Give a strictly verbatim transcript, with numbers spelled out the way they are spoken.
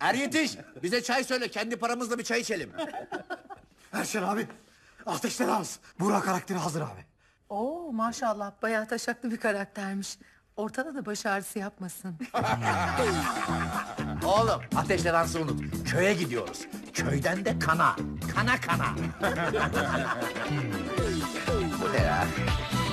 Eryetiş, bize çay söyle, kendi paramızla bir çay içelim. Erşen abi, ateşler az. Burak karakteri hazır abi. Oo, maşallah, bayağı taşaklı bir karaktermiş. Ortada da baş ağrısı yapmasın. Oğlum, ateşle dansı unut. Köye gidiyoruz. Köyden de kana. Kana kana. Bu ne ya?